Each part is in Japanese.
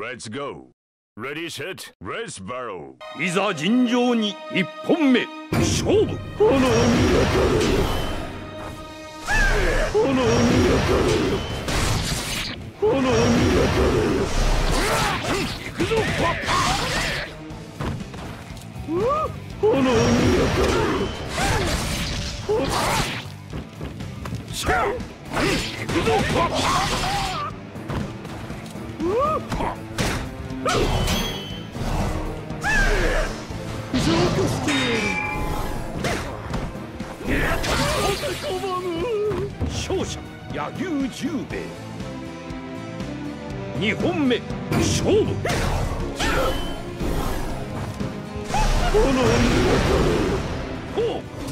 Let's go. Ready, set, let's barrel. いざ尋常に1本目勝負。炎に焼かれよ。炎に焼かれよ。炎に焼かれよ。行くぞ。炎に焼かれよ。 勝者野球Jubei2本目勝負勝者天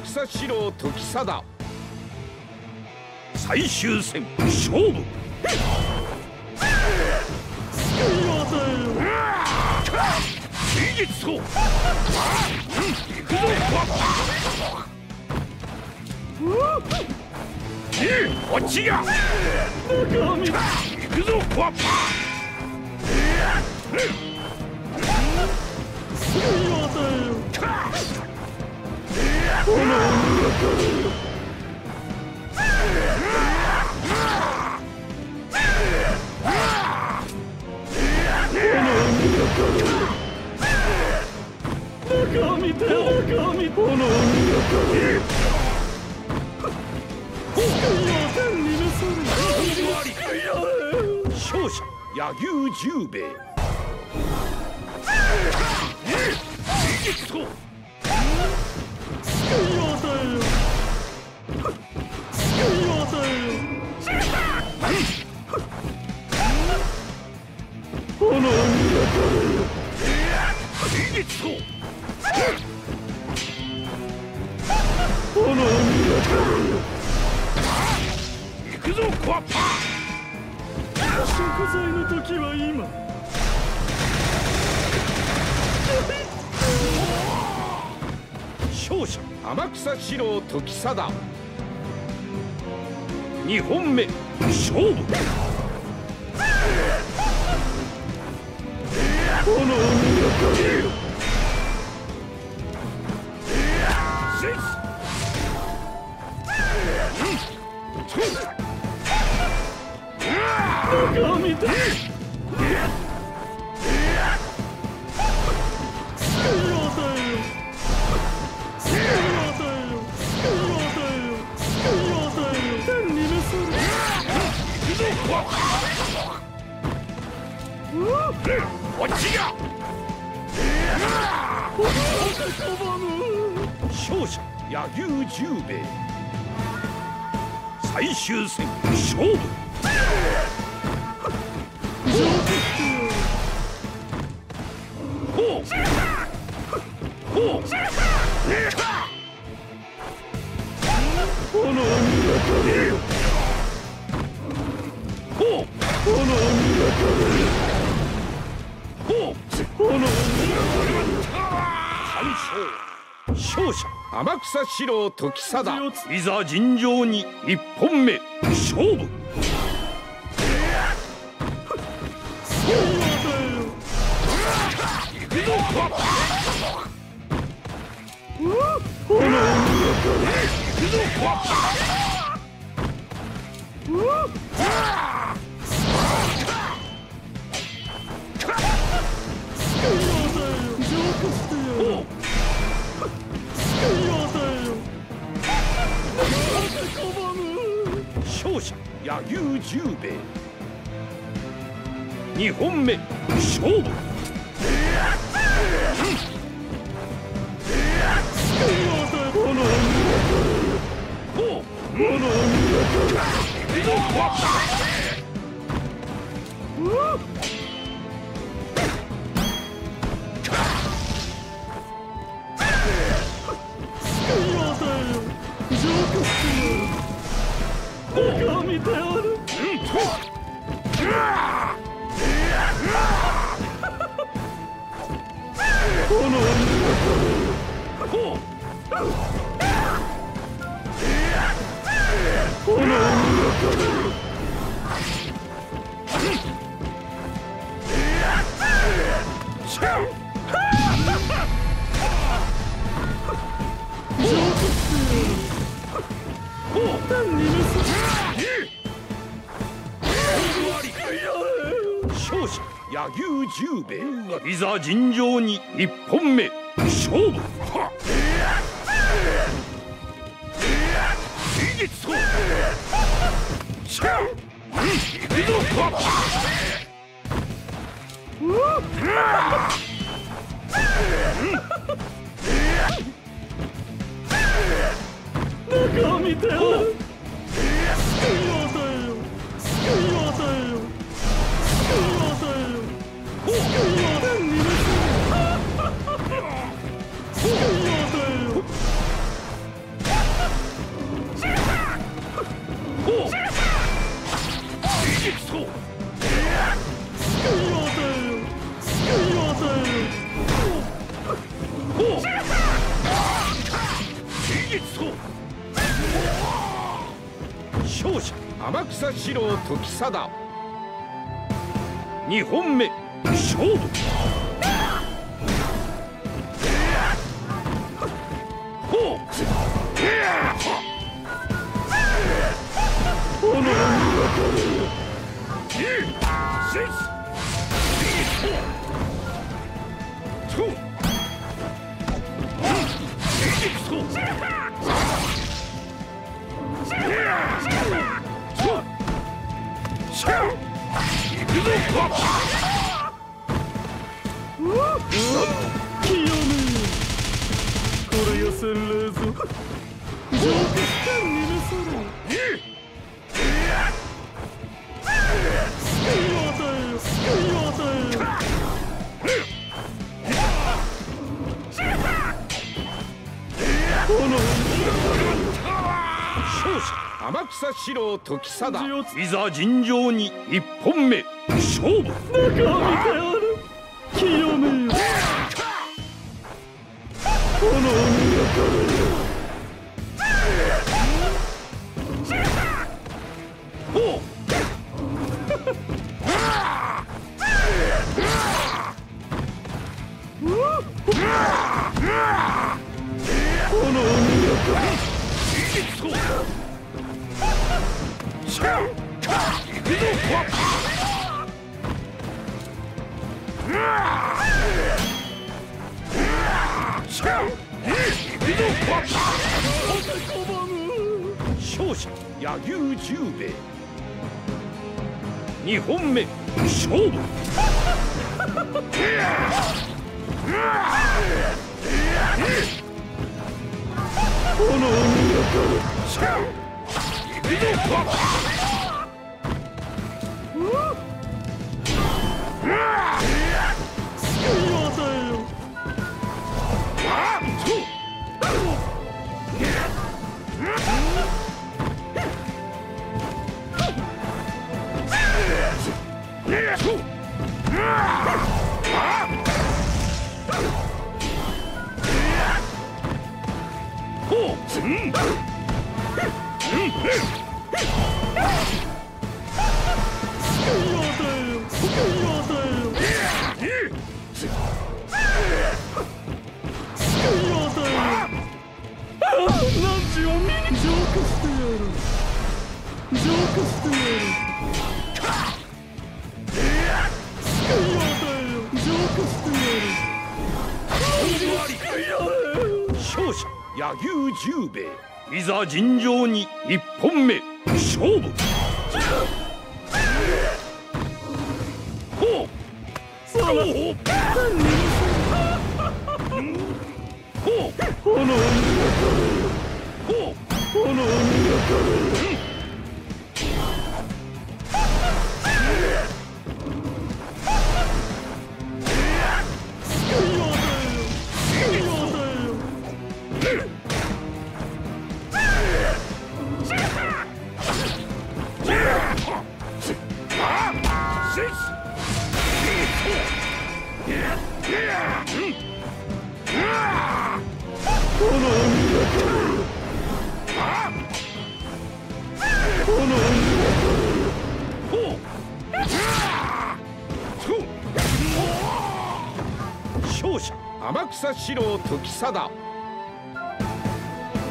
草四郎時貞最終戦勝負勝者野球Jubei勝者天草四郎時貞2本目勝負勝者野球Jubei最終戦勝負勝者天草四郎時貞いざ尋常に1本目勝負勝者野球Jubei 2本目勝負Jubeiいざ尋常に1本目勝負2本目勝負いざ尋常に1本目勝負2本目勝負いざ尋常に1本目勝負天草四郎時貞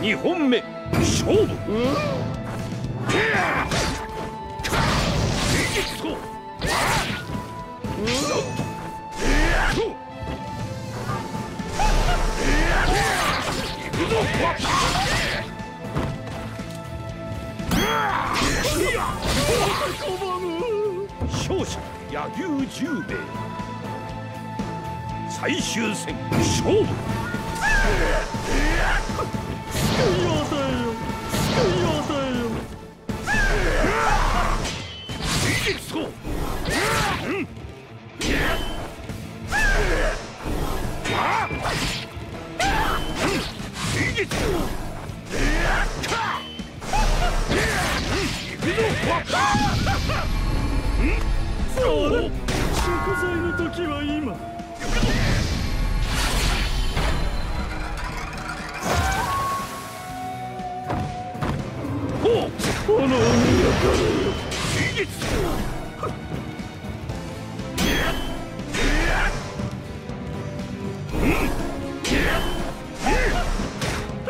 2本目勝負勝者柳生十兵衛 最終戦勝負食材の時は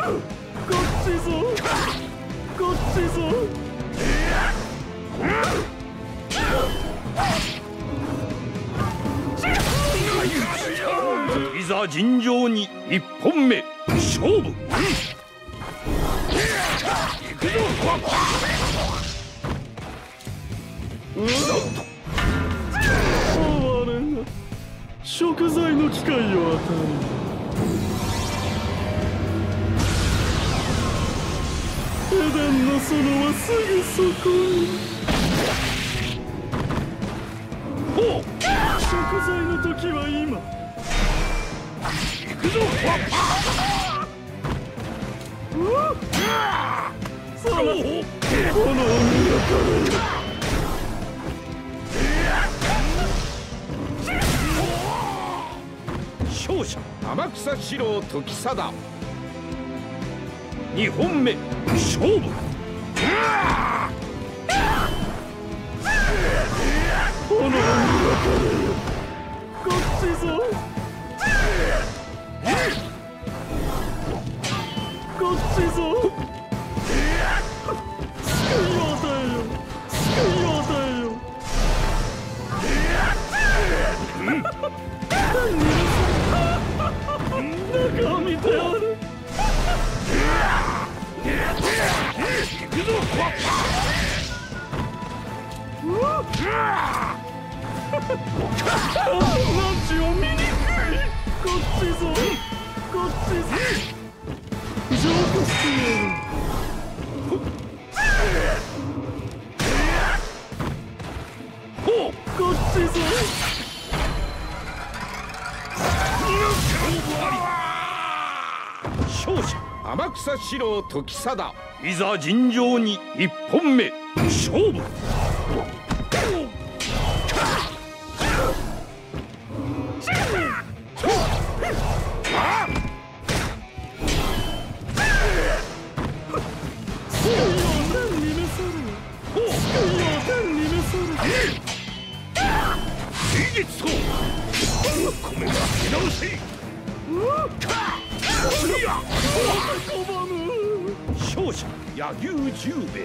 今 いざ尋常に1本目勝負 食材の機会を与える。エデンの園はすぐそこに。食材の時は今。行くぞ。さあ、この海だから。 天草四郎時貞2本目勝負こっちぞこっちぞ救いを与えよ こっちぞ 勝者天草四郎時貞いざ尋常に1本目勝負勝者柳生十兵衛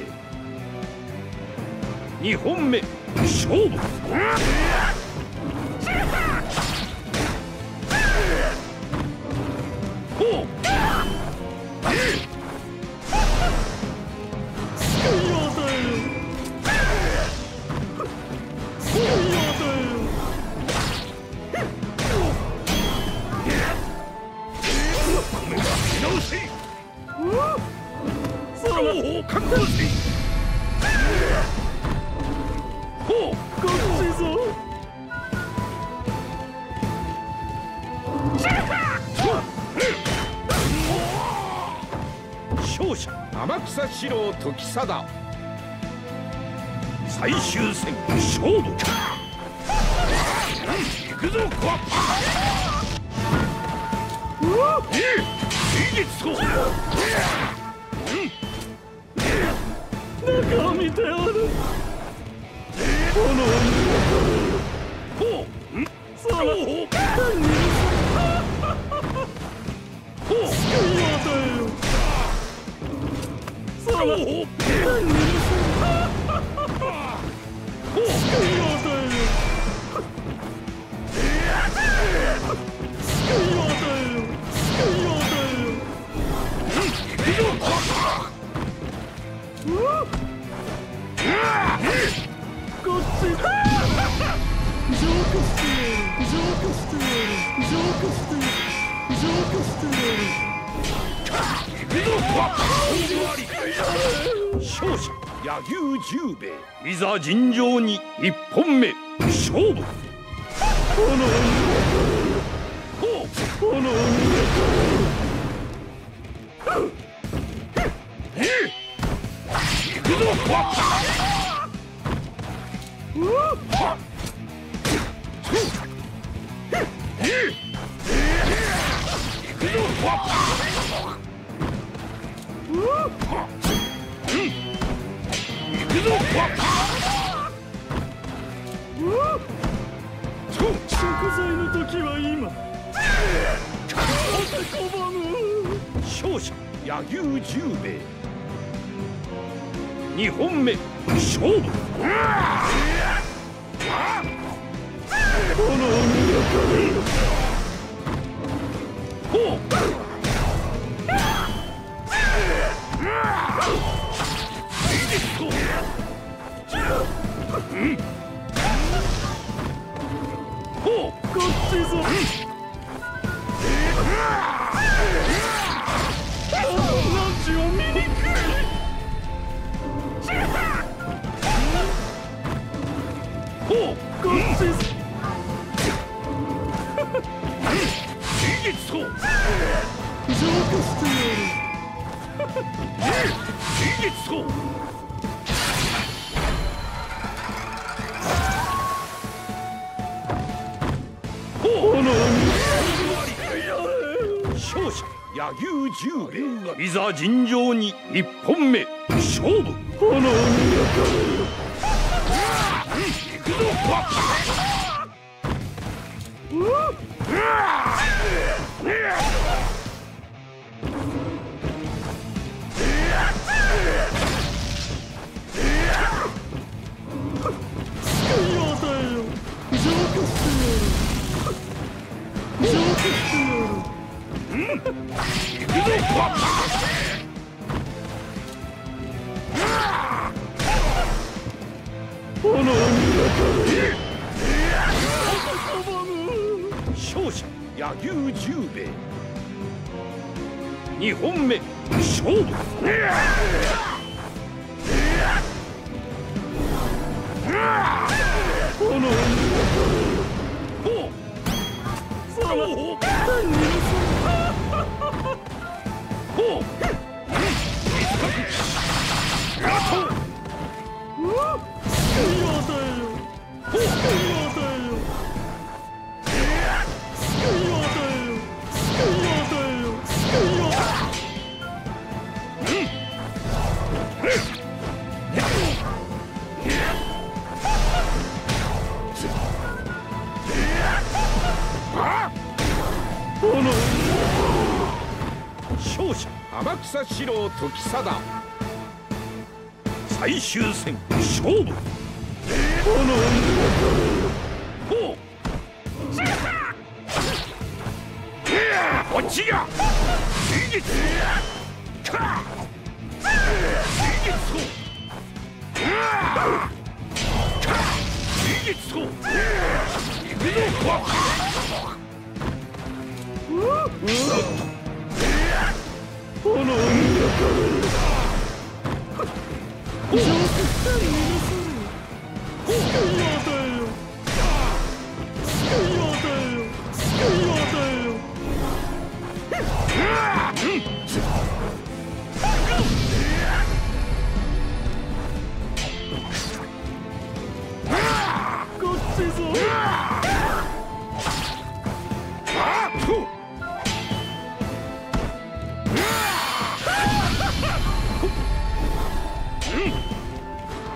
2本目勝負救いを与えよ草四郎時貞最終戦勝負行くぞこわっいいそう中を見ておるこのほうんそら単に救いを与えよそら単に救いを与えよ救いを与えよ救いを与えよこっち浄化してやる浄化してやる浄化してやる浄化してやる勝者柳生十兵衛いざ尋常に一本目勝負この女行くぞはっ行くぞ！食材の時は今。勝者柳生十兵衛。二本目勝負。この鬼の影ほうこっちぞランチを見にくいほうこっちぞいいそう。浄化してやる。いいそう。この勝者柳生十兵衛いざ尋常に一本目勝負。この鬼が行くぞ。勝者柳生十兵衛2本目勝負このほう勝者天草四郎時貞最終戦勝負こっちがこの鬼が上手したり逃がす救いを与えよ救いを与えよ救いを与えよい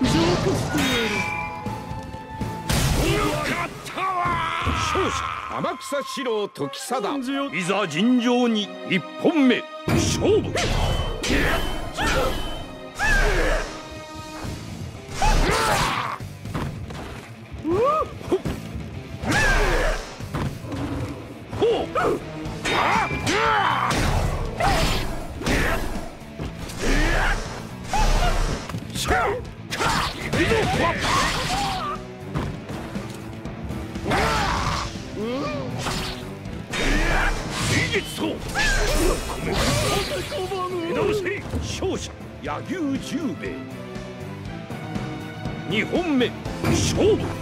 ざ尋常に1本目勝負。 Jubei 2本目勝負。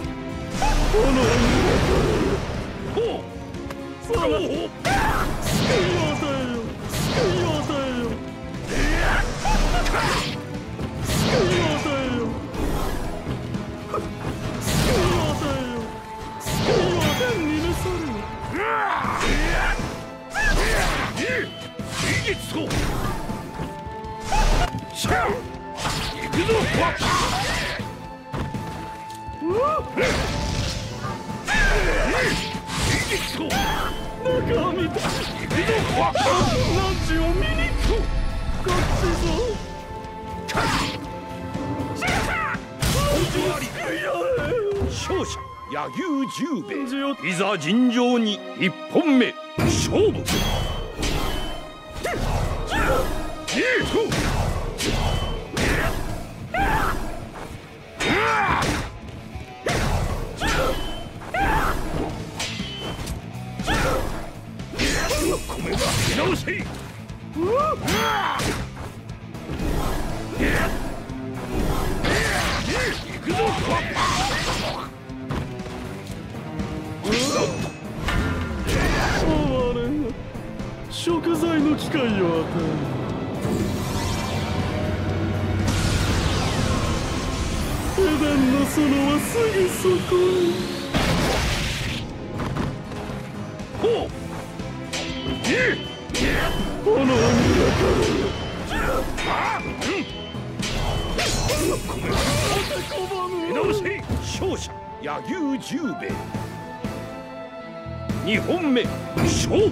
いざ尋常に1本目勝負。 食材の機会を与える。 2本目勝負。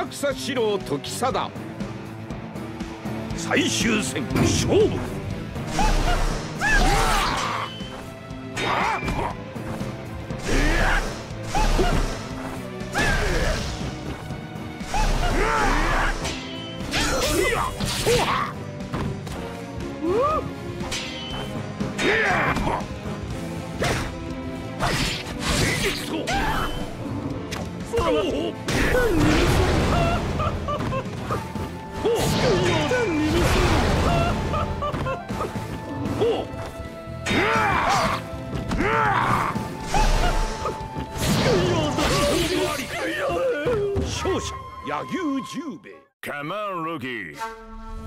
天草四郎時貞最終戦勝負。Come on, rookie.